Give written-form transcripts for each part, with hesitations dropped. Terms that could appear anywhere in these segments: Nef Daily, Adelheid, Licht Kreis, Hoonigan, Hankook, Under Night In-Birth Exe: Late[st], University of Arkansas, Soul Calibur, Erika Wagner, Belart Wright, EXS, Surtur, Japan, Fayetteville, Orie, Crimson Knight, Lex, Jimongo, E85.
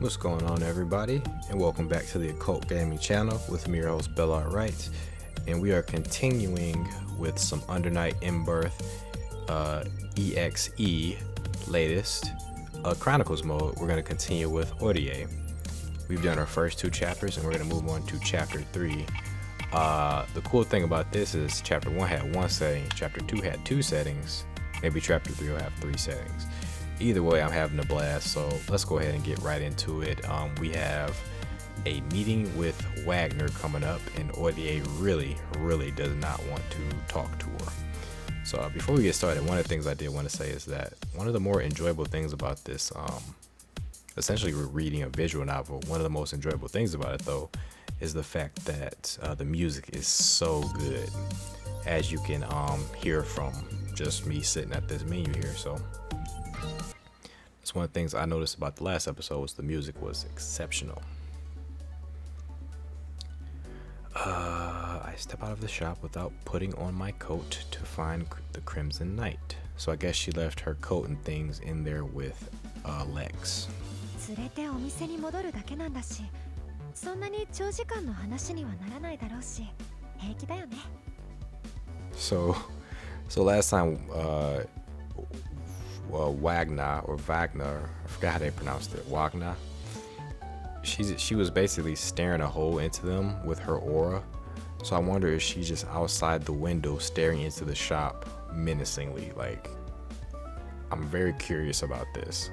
What's going on, everybody, and welcome back to the Occult Gaming channel with me, your host Belart Wright, and we are continuing with some Under Night In-Birth EXE latest Chronicles mode. We're going to continue with Orie. We've done our first two chapters and we're going to move on to chapter 3. The cool thing about this is chapter 1 had one setting, chapter 2 had two settings, maybe chapter 3 will have three settings. Either way, I'm having a blast, so let's go ahead and get right into it. We have a meeting with Wagner coming up, and Orie really does not want to talk to her. So before we get started, one of the things I did want to say is that one of the more enjoyable things about this, essentially we're reading a visual novel. One of the most enjoyable things about it, though, is the fact that the music is so good, as you can hear from just me sitting at this menu here. So one of the things I noticed about the last episode was the music was exceptional. I step out of the shop without putting on my coat to find the Crimson Knight. So I guess she left her coat and things in there with Lex. So last time Wagner, I forgot how they pronounced it, Wagner. She was basically staring a hole into them with her aura. So I wonder if she's just outside the window staring into the shop menacingly. Like, I'm very curious about this.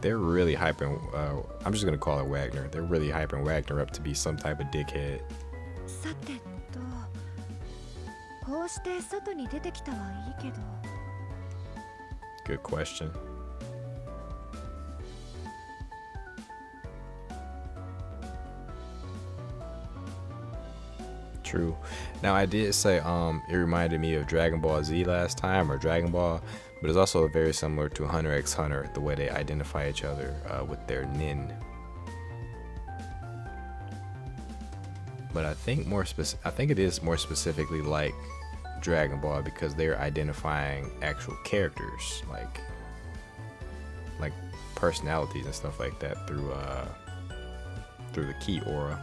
They're really hyping, I'm just gonna call it Wagner. They're really hyping Wagner up to be some type of dickhead. Good question. True. Now I did say it reminded me of Dragon Ball Z last time, or Dragon Ball, but it's also very similar to Hunter x Hunter, the way they identify each other with their nin. But I think it is more specifically like Dragon Ball because they're identifying actual characters, like personalities and stuff like that through through the key aura.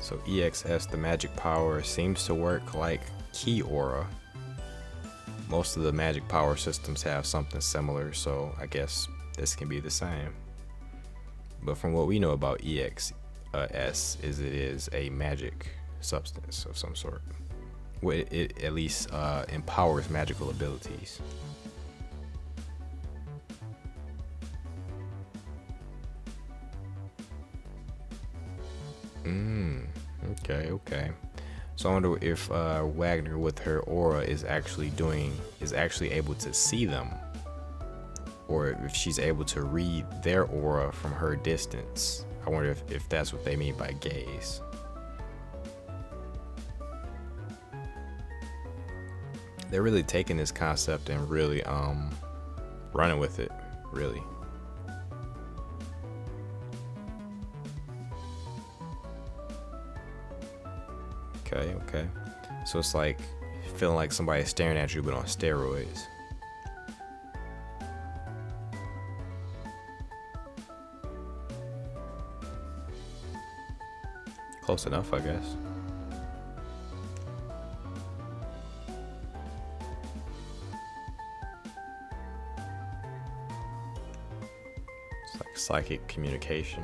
So EXS, the magic power, seems to work like key aura. Most of the magic power systems have something similar, so I guess this can be the same. But from what we know about EXS, it is a magic substance of some sort. Well, it at least empowers magical abilities. Okay. So I wonder if Wagner with her aura is actually able to see them, or if she's able to read their aura from her distance. I wonder if that's what they mean by gaze. They're really taking this concept and really running with it, really. Okay. So it's like feeling like somebody's staring at you, but on steroids. Close enough, I guess. It's like psychic communication.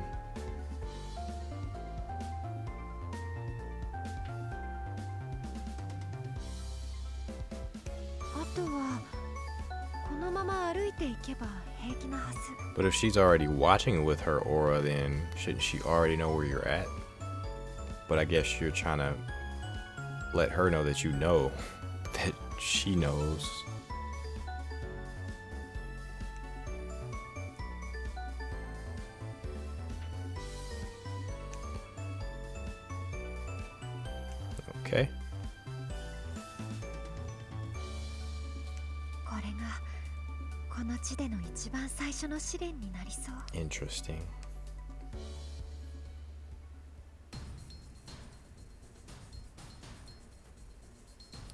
But if she's already watching with her aura, then shouldn't she already know where you're at? But I guess you're trying to let her know that you know that she knows. Okay. Interesting.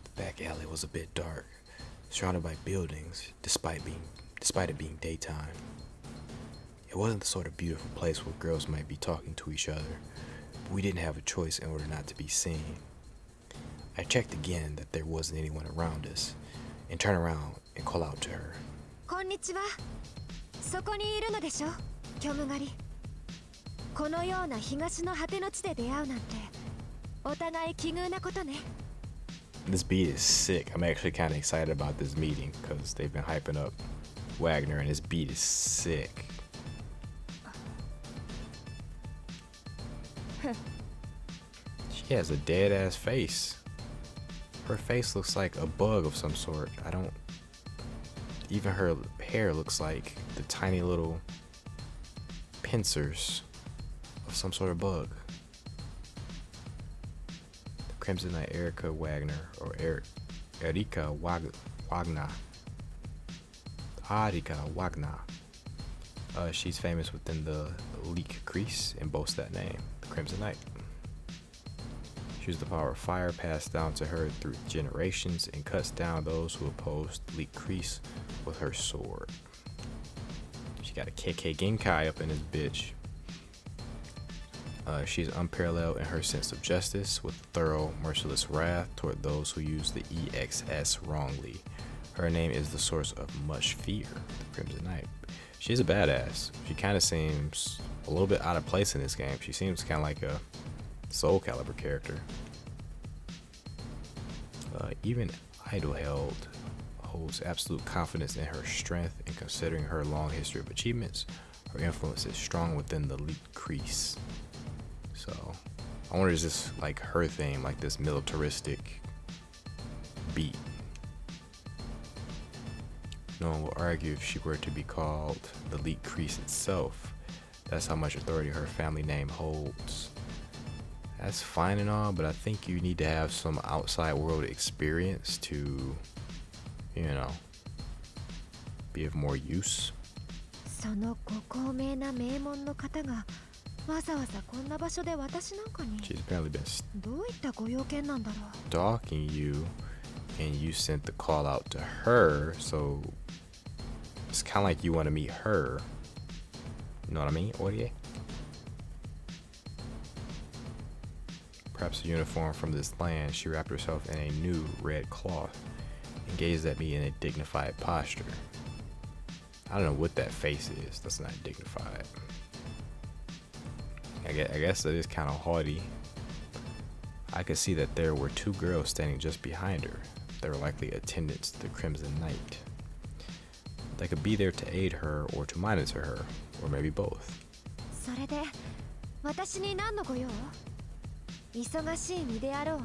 The back alley was a bit dark, surrounded by buildings, despite it being daytime. It wasn't the sort of beautiful place where girls might be talking to each other, but we didn't have a choice in order not to be seen. I checked again that there wasn't anyone around us, and turned around and called out to her. This beat is sick. I'm actually kind of excited about this meeting because they've been hyping up Wagner and his beat is sick. She has a dead ass face. Her face looks like a bug of some sort. I don't... Even her hair looks like the tiny little pincers of some sort of bug. The Crimson Knight Erika Wagner, or Erika Wagner. She's famous within the Licht Kreis and boasts that name, the Crimson Knight. She was the power of fire passed down to her through generations and cuts down those who opposed Licht Kreis with her sword. She got a KK Genkai up in this bitch. She's unparalleled in her sense of justice with thorough, merciless wrath toward those who use the EXS wrongly. Her name is the source of much fear, the Crimson Knight. She's a badass. She kind of seems a little bit out of place in this game. She seems kind of like a Soul Calibur character. Even Adelheid holds absolute confidence in her strength, and considering her long history of achievements, her influence is strong within the Licht Kreis. So I wonder, is this like her theme, like this militaristic beat? No one will argue if she were to be called the Licht Kreis itself. That's how much authority her family name holds. That's fine and all, but I think you need to have some outside world experience to, you know, be of more use. She's apparently been stalking you, and you sent the call out to her, so it's kind of like you want to meet her. You know what I mean, Orie? Perhaps a uniform from this land, she wrapped herself in a new red cloth and gazed at me in a dignified posture. I don't know what that face is. That's not dignified. I guess that is kind of haughty. I could see that there were two girls standing just behind her. They were likely attendants to the Crimson Knight. They could be there to aid her or to monitor her, or maybe both. It's a good question. Interesting. I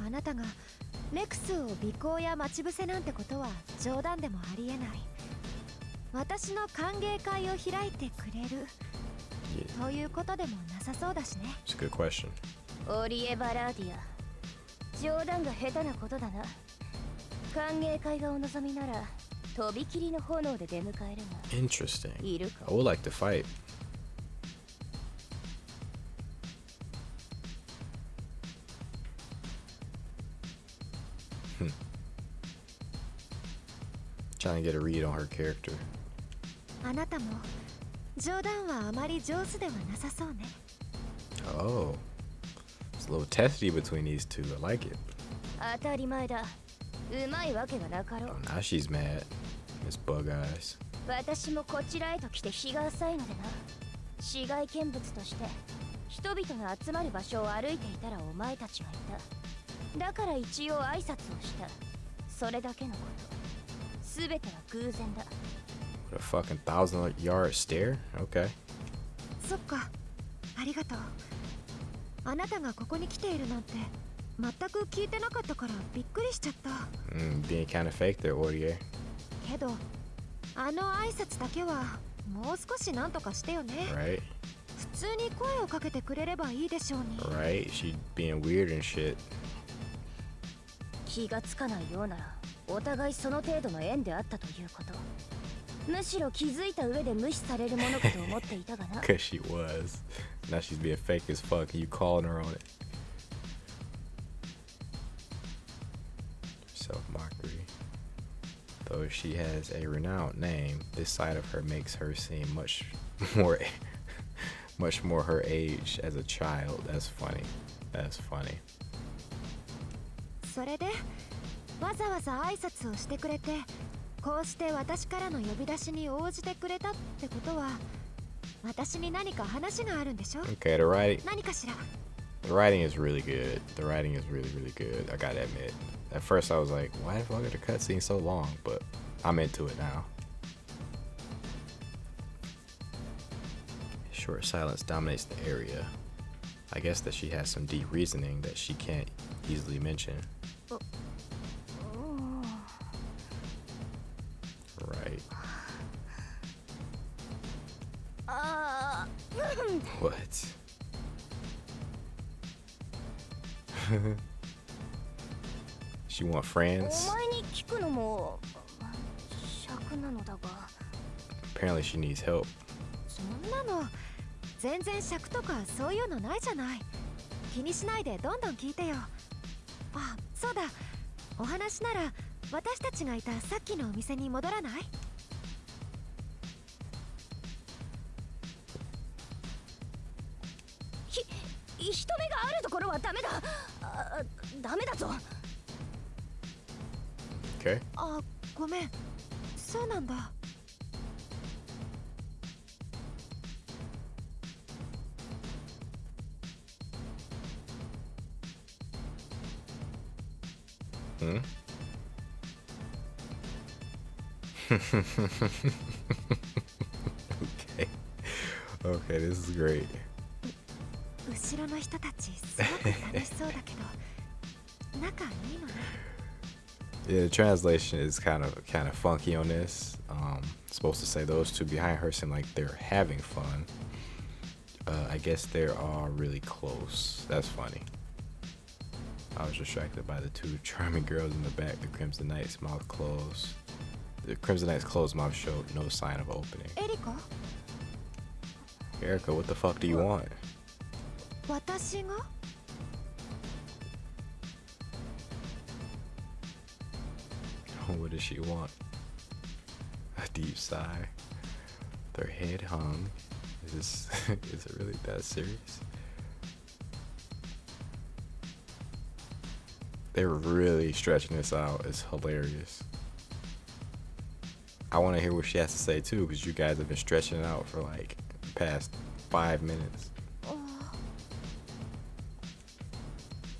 would like to fight. Trying to get a read on her character. Oh, it's a little testy between these two. I like it. Oh, now she's mad. It's bug eyes. What a fucking 1,000-yard stare? Okay. Being kind of fake there, Orie. Right. Right, she being weird and shit. Because she was. Now she's being fake as fuck. And you calling her on it. Self-mockery. Though she has a renowned name, this side of her makes her seem much more her age as a child. That's funny. That's funny. Okay, the writing is really good. The writing is really good, I gotta admit. At first I was like, why the fuck are the cutscenes so long? But I'm into it now. Short silence dominates the area. I guess that she has some deep reasoning that she can't easily mention. Right. What? She want friends? Apparently she needs help. Okay. Hmm? Okay. Okay, this is great. Yeah, the translation is kind of funky on this. It's supposed to say those two behind her seem like they're having fun. I guess they are really close. That's funny. I was distracted by the two charming girls in the back. The Crimson Knight's mouth closed. The Crimson Knight's closed mouth showed no sign of opening. Erika? Erika, what the fuck do you want? What does she want? A deep sigh. Their head hung. Is this is it really that serious? They're really stretching this out. It's hilarious. I want to hear what she has to say too, because you guys have been stretching it out for like the past 5 minutes.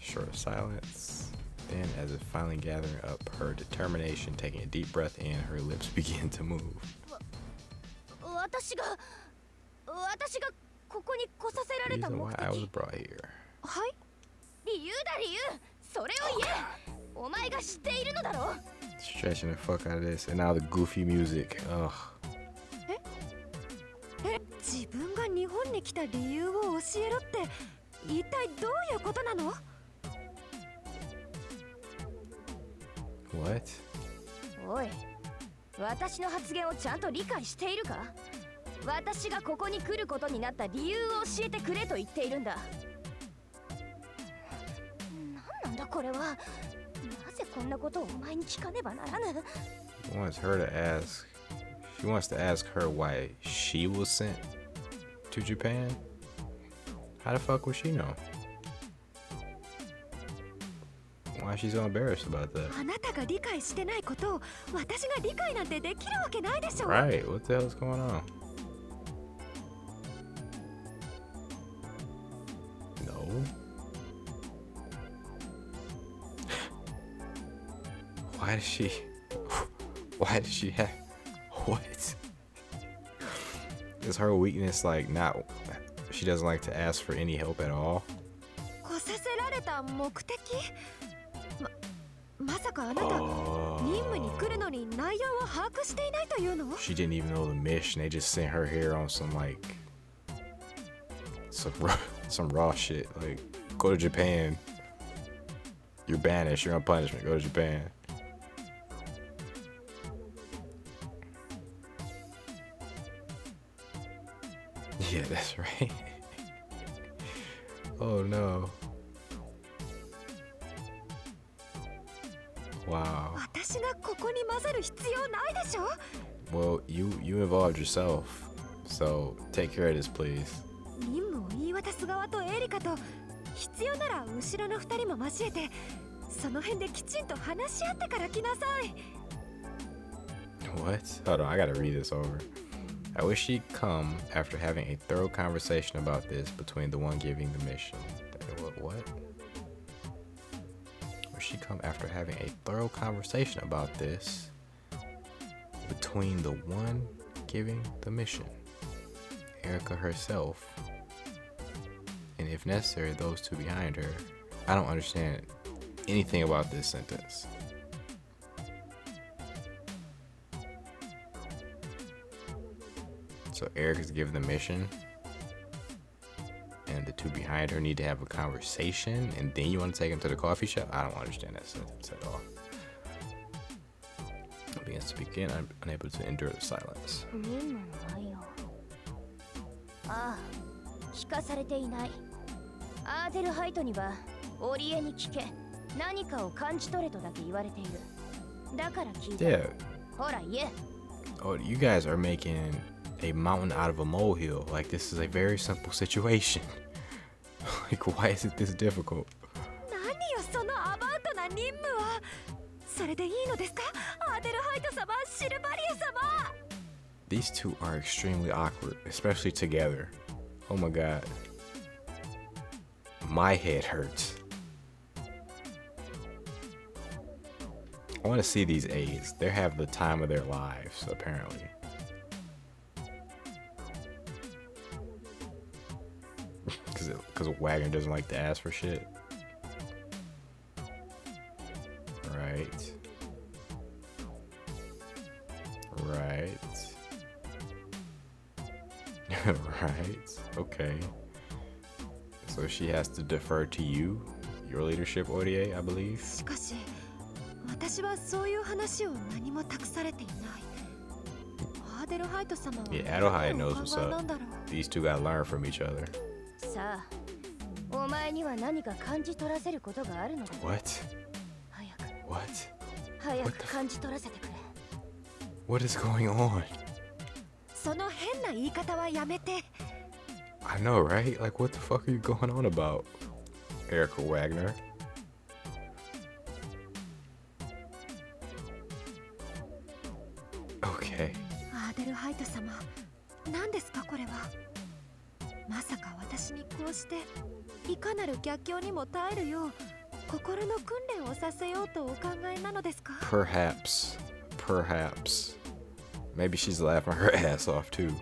Short silence. Then, as if finally gathering up her determination, taking a deep breath in, her lips begin to move. The reason why I was brought here. Oh, God. Stretching the fuck out of this, and now the goofy music. Ugh. What? She wants her to ask. She wants to ask her why she was sent to Japan. How the fuck would she know? Why she's so embarrassed about that? Right, what the hell is going on? No. Why does she have what? Is her weakness like not she doesn't like to ask for any help at all? Oh. She didn't even know the mission. They just sent her here on some like raw shit. Like, go to Japan. You're banished. You're on punishment. Go to Japan. Yeah, that's right. Oh no. Wow. Well, you involved yourself. So take care of this, please. What? Hold on, I gotta read this over. I wish she'd come after having a thorough conversation about this between the one giving the mission. What? Wish she'd come after having a thorough conversation about this between the one giving the mission, Erika herself, and if necessary, those two behind her. I don't understand anything about this sentence. So Erika's given the mission, and the two behind her need to have a conversation, and then you want to take them to the coffee shop? I don't understand that sentence at all. I begin to speak in, I'm unable to endure the silence. Yeah. Oh, you guys are making a mountain out of a molehill. Like, this is a very simple situation. Like, why is it this difficult? These two are extremely awkward, especially together. Oh my god. My head hurts. I want to see these aides. They have the time of their lives, apparently. Because Wagner doesn't like to ask for shit. Right. Right. Right. Okay. So she has to defer to you, your leadership, Orie, I believe. Yeah, Adelheid knows what's up. These two gotta learn from each other. What? What? What is going on? I know, right? Like, what the fuck are you going on about, Erika Wagner? Okay. Perhaps. Perhaps. Maybe she's laughing her ass off too.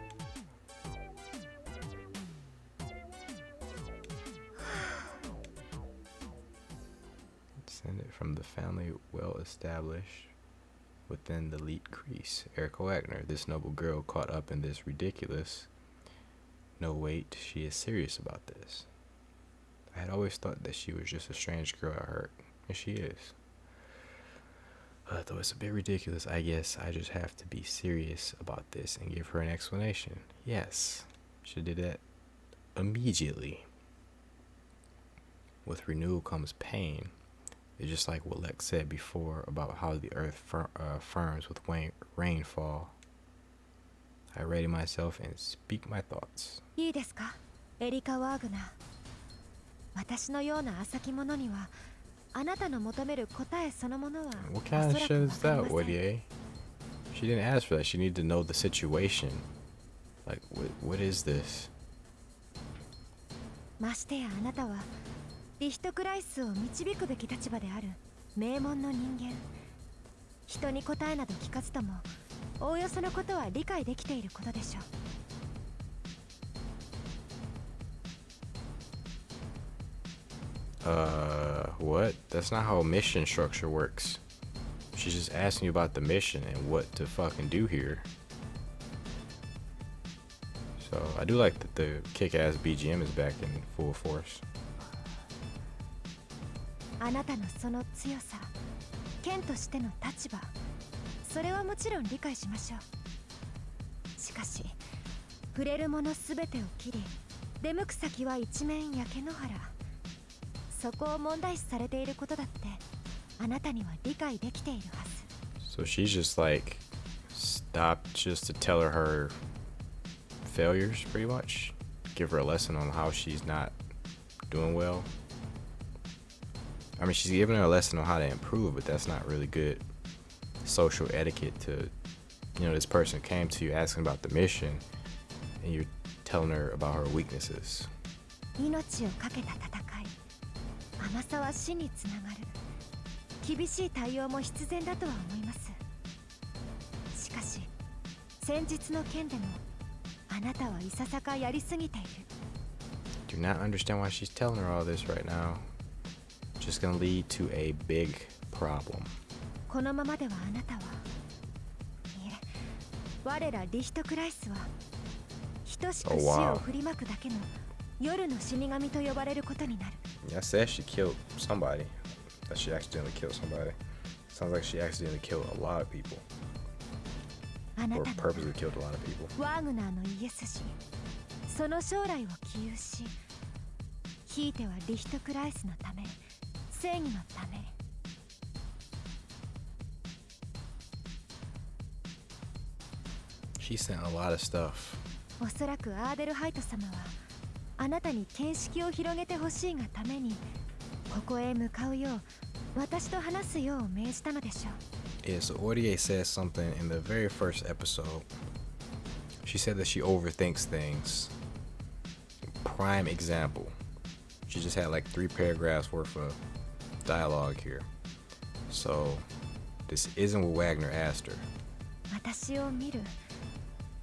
Descended from the family well established within the Licht Kreis. Erika Wagner, this noble girl caught up in this ridiculous. No, wait, she is serious about this. I had always thought that she was just a strange girl I heard, and she is. Though it's a bit ridiculous, I guess I just have to be serious about this and give her an explanation. Yes, she did that immediately. With renewal comes pain. It's just like what Lex said before about how the earth firms with rainfall. I ready myself and speak my thoughts. Erika Wagner. What kind of shit is that, Orie? She didn't ask for that. She needed to know the situation. Like, what is this? What? That's not how a mission structure works. She's just asking you about the mission and what to fucking do here. So, I do like that the kick-ass BGM is back in full force. 触れるものすべてをきれい、出向く先は一面焼け野原。そこを問題視されていることだってあなたには理解できているはず。So she's just like stopped just to tell her her failures, pretty much. Give her a lesson on how she's not doing well. I mean, she's giving her a lesson on how to improve, but that's not really good social etiquette to, you know, this person came to you asking about the mission and you're telling her about her weaknesses. 命をかけた戦い。甘さは死につながる。厳しい対応も必然だとは思います。しかし、先日の件でもあなたはいささかやりすぎている。Do not understand why she's telling her all this right now. Just gonna lead to a big problem. このままではあなたは、いえ、我らリヒトクライスは等しく死を振りまくだけの夜の死神と呼ばれることになる。Yeah, I said she killed somebody. That she accidentally killed somebody. Sounds like she accidentally killed a lot of people. Or purposely killed a lot of people. ワグナーの家筋、その将来を起憂し、ひいてはリヒトクライスのため、正義のため。She sent a lot of stuff. おそらくアーデルハイト様はあなたに見識を広げてほしいがためにここへ向かうよう私と話すよう命じたのでしょう。Yeah, so Orie says something in the very first episode. She said that she overthinks things. Prime example. She just had like 3 paragraphs worth of dialogue here. So this isn't what Wagner asked her. 私を見る。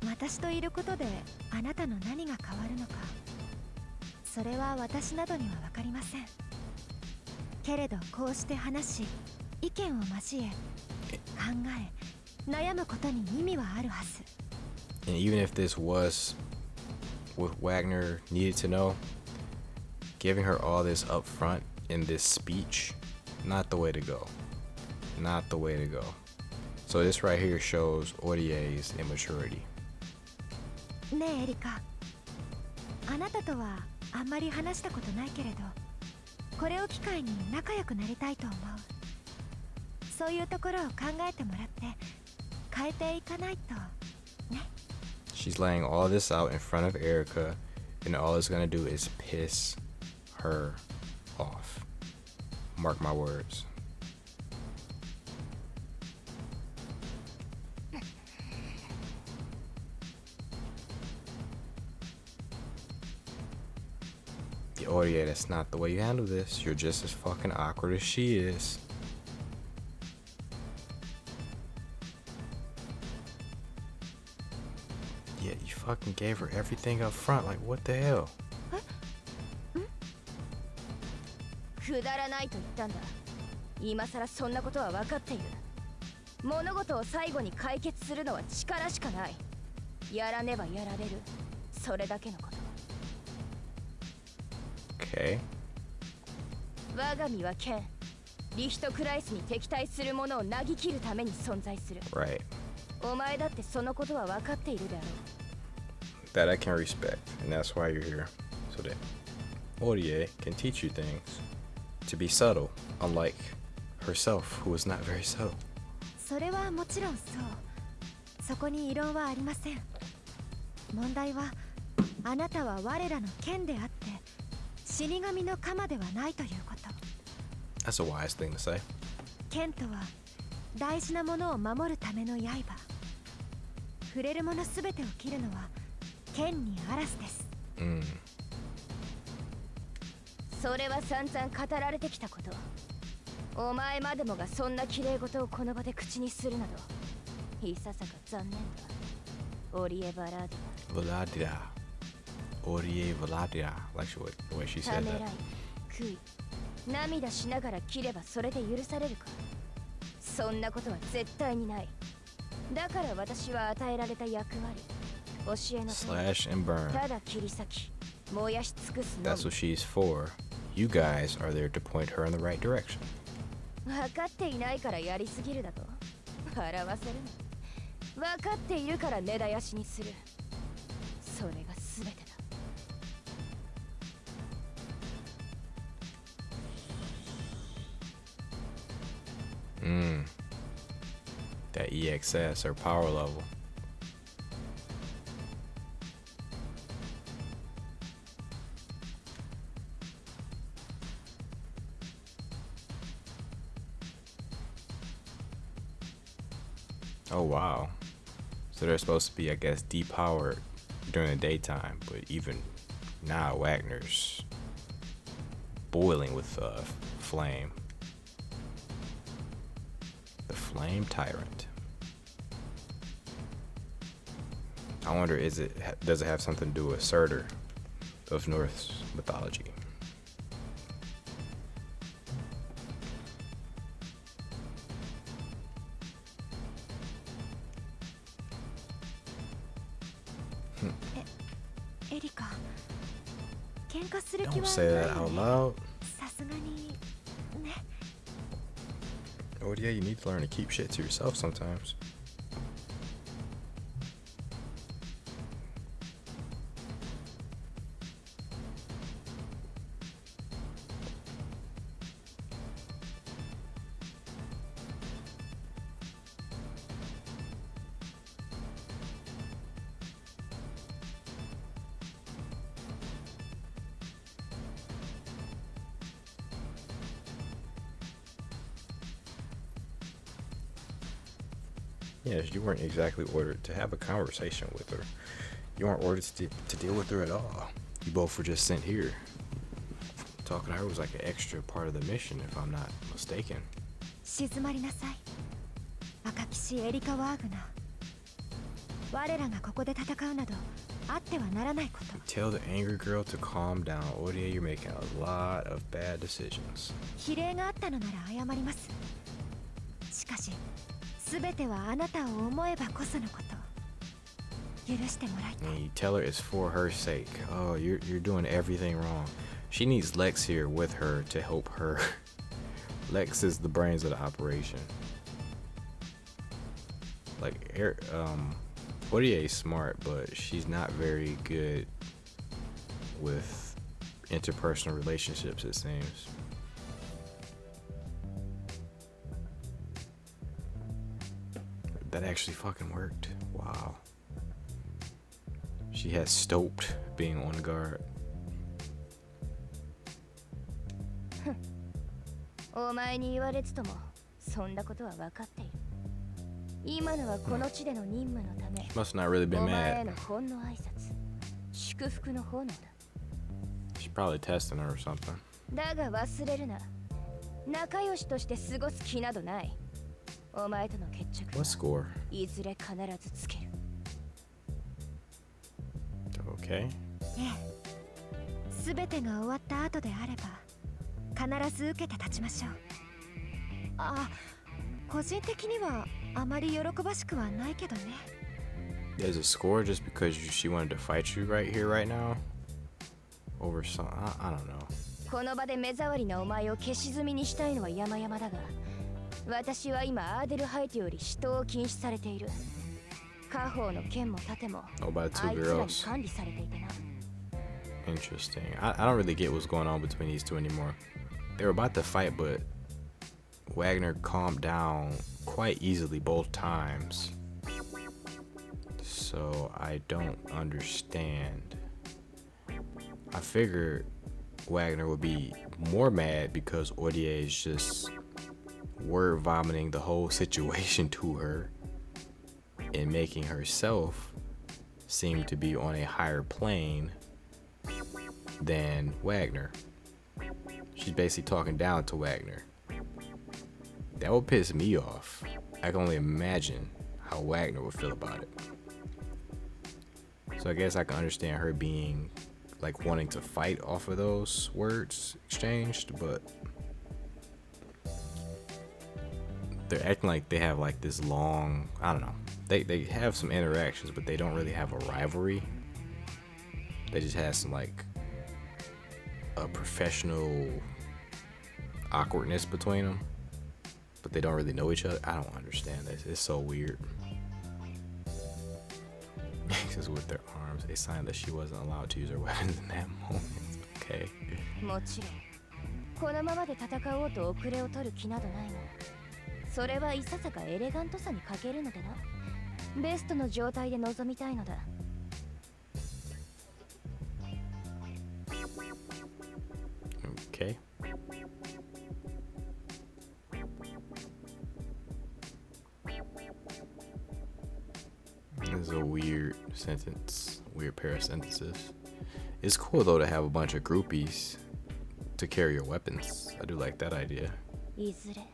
私といることであなたの何が変わるのかそれは私などには分かりませんけれどこうして話し意見を交え考え悩むことに意味はあるはず And even if this was what Wagner needed to know, giving her all this up front in this speech, not the way to go. Not the way to go. So this right here shows Orie's immaturity.ねえエリカ、あなたとはあんまり話したことないけれど、これを機会に仲良くなりたいと思う。そういうところを考えてもらって、変えていかないとね。She's laying all this out in front of Erika, and all it's gonna do is piss her off. Mark my words.Orie, that's not the way you handle this. You're just as fucking awkward as she is. Yeah, you fucking gave her everything up front. Like, what the hell? Huh? Hmm?Okay. 我が身は剣リヒトクライスに敵対するものをなぎ切るために存在する。Right. お前だってそのことは分かっているだろう。That I can respect, and that's why you're here, so that Orie can teach you things to be subtle, unlike herself, who is not very subtle. それはもちろんそう。そこに異論はありません。問題はあなたは我らの剣であって。死神の鎌ではないということ。That's a wise thing to say. 剣とは大事なものを守るための刃。触れるものすべてを切るのは剣にあらずです。うん。それは散々語られてきたこと。お前までもがそんなきれい事をこの場で口にするなど、いささか残念だ。オリエバラード。ヴラディラ。Orie Vladira, like she, the way she said that. Slash and burn. That's what she's for. You guys are there to point her in the right direction. それが全てだ。That EXS or power level. Oh wow. So they're supposed to be, I guess, depowered during the daytime, but even now Wagner's boiling with flame. The Flame Tyrant. I wonder, does it have something to do with Surtur of Norse mythology? Don't say that out loud. Oh yeah, you need to learn to keep shit to yourself sometimes. Yes, you weren't exactly ordered to have a conversation with her. You weren't ordered to deal with her at all. You both were just sent here. Talking to her was like an extra part of the mission, if I'm not mistaken. You tell the angry girl to calm down. Orie, you're making a lot of bad decisions. And you tell her it's for her sake. Oh, you're doing everything wrong. She needs Lex here with her to help her. Lex is the brains of the operation. Like, Orie is smart, but she's not very good with interpersonal relationships, it seems. That actually fucking worked. Wow. She has stopped being on guard. She must not really been mad. She's probably testing her or something. What score? Okay. There's a score just because she wanted to fight you right here, right now? Over some... I don't know. Oh, by two girls. Interesting. I don't really get what's going on between these two anymore. They were about to fight, but Wagner calmed down quite easily both times. So I don't understand. I figured Wagner would be more mad because Orie is just word vomiting the whole situation to her and making herself seem to be on a higher plane than Wagner. She's basically talking down to Wagner. That would piss me off. I can only imagine how Wagner would feel about it. So I guess I can understand her being like wanting to fight off of those words exchanged, but they're acting like they have like this long, I don't know, they have some interactions, but they don't really have a rivalry. They just have some like a professional awkwardness between them, but they don't really know each other. I don't understand this. It's so weird. X's with their arms, a sign that she wasn't allowed to use her weapons in that moment. Okay. Okay. This is a weird sentence, weird pair of sentences. It's cool though to have a bunch of groupies to carry your weapons. I do like that idea. Beladier.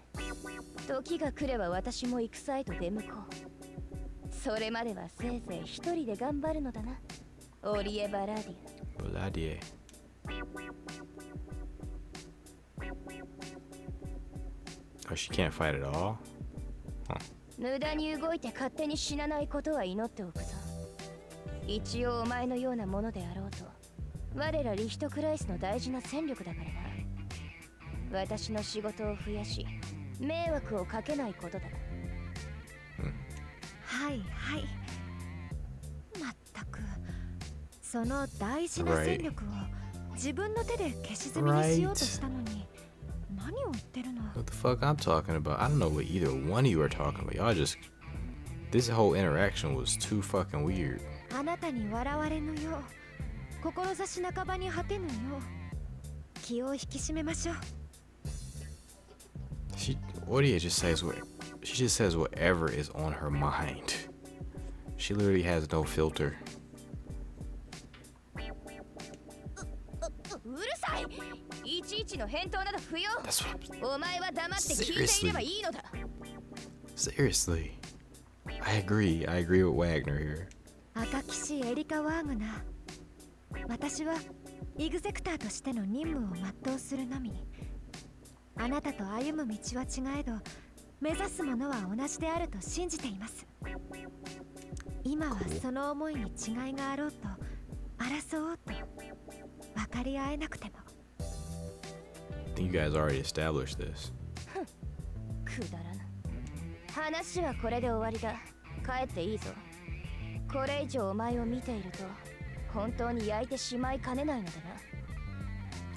Oh, she can't fight at all? Huh. Right. What the fuck I'm talking about? I don't know what either one of you are talking about. Y'all just... This whole interaction was too fucking weird. Orie just says what... She just says whatever is on her mind. She literally has no filter. That's what, seriously, I agree with Wagner here. Erika Wagner. Cool. I think you guys already established this.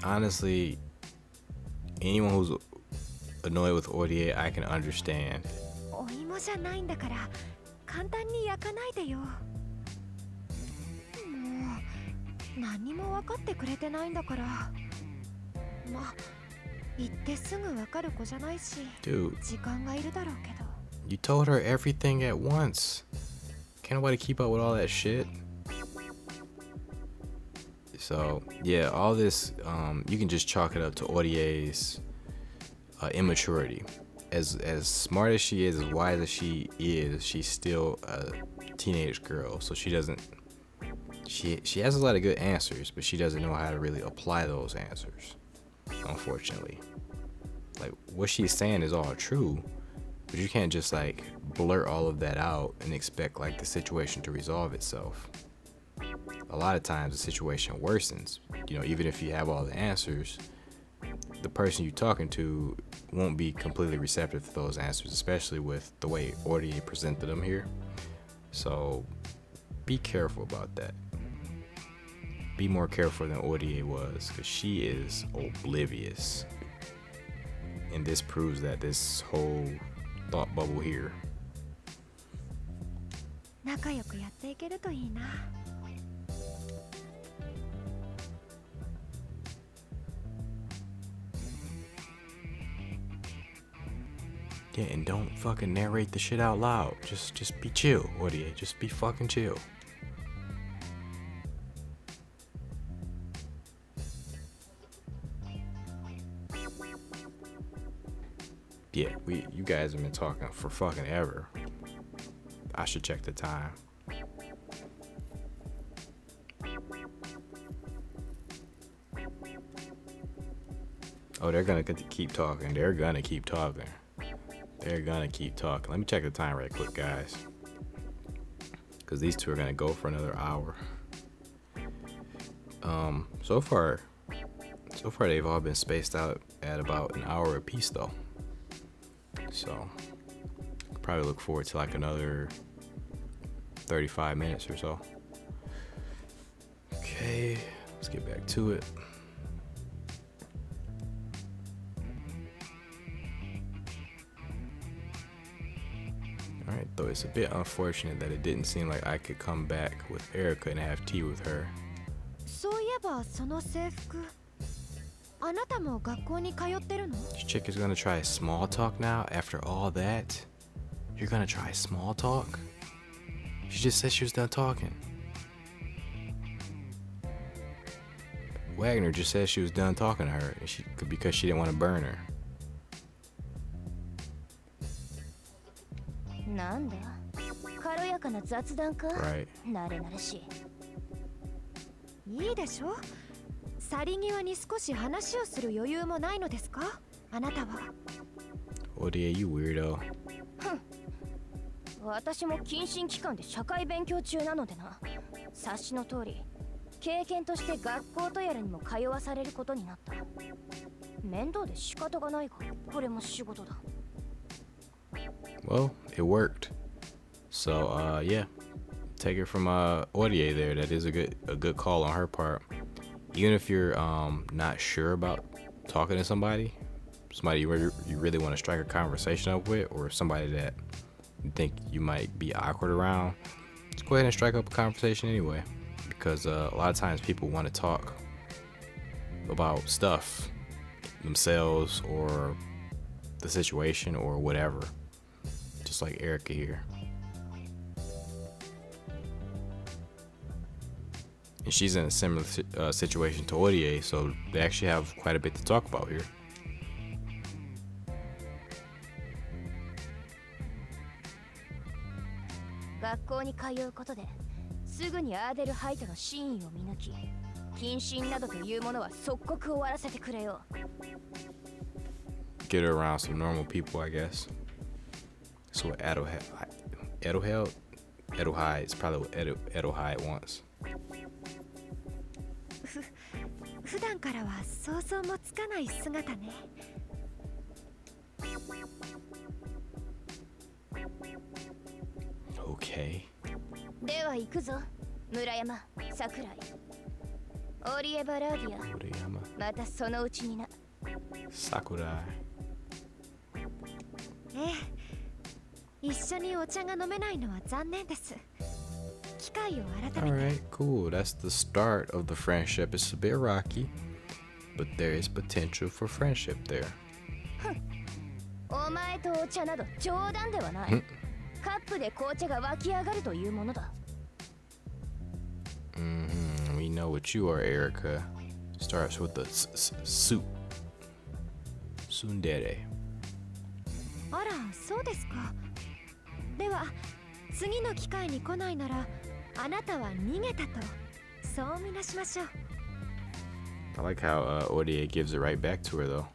Honestly, anyone who's annoyed with Orie, I can understand. Dude, you told her everything at once. Can't nobody keep up with all that shit. So yeah, all this, you can just chalk it up to Orie's immaturity. As smart as she is, as wise as she is, she's still a teenage girl. So she doesn't. She has a lot of good answers, but she doesn't know how to really apply those answers. Unfortunately, like what she's saying is all true, but you can't just like blurt all of that out and expect like the situation to resolve itself. A lot of times the situation worsens, you know, even if you have all the answers, the person you're talking to won't be completely receptive to those answers, especially with the way Orie presented them here. So be careful about that. Be more careful than Orie was, because she is oblivious. And this proves that, this whole thought bubble here. Yeah, and don't fucking narrate the shit out loud. Just be chill, Orie. Just be fucking chill. Yeah, you guys have been talking for fucking ever. I should check the time. Oh, they're gonna keep talking. They're gonna keep talking. They're gonna keep talking. Let me check the time right quick, guys. Because these two are gonna go for another hour. So far they've all been spaced out at about an hour apiece though. So probably look forward to like another 35 minutes or so. Okay, let's get back to it. Alright, though it's a bit unfortunate that it didn't seem like I could come back with Erika and have tea with her. This chick is gonna try small talk now after all that? You're gonna try small talk? She just said she was done talking. Wagner just said she was done talking to her and because she didn't want to burn her. Right. Orie, you weirdo. Well, it worked. So yeah, take it from Orie there. That is a good call on her part. Even if you're not sure about talking to somebody you really want to strike a conversation up with, or somebody that you think you might be awkward around, just go ahead and strike up a conversation anyway. Because a lot of times people want to talk about stuff, themselves or the situation or whatever, just like Erika here. And she's in a similar situation to Orie, so they actually have quite a bit to talk about here. Get her around some normal people, I guess. So what Adelheid is probably what Adelheid wants. Okay. Sakurai. Alright, cool. That's the start of the friendship. It's a bit rocky, but there is potential for friendship there. We know what you are, Erika. Starts with the suit. Tsundere. I like how Orie gives it right back to her, though.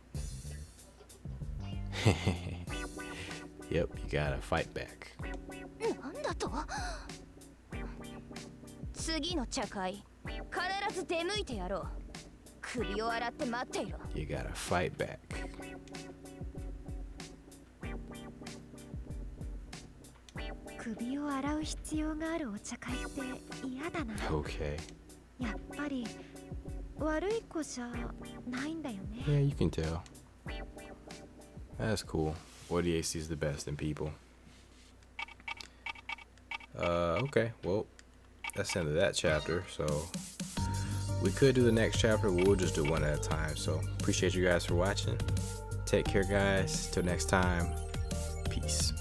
Yep, you gotta fight back. You gotta fight back. Okay. Yeah, you can tell. That's cool. Orie sees the best in people. Okay, well, that's the end of that chapter, so we could do the next chapter, but we'll just do one at a time. So appreciate you guys for watching. Take care, guys. Till next time. Peace.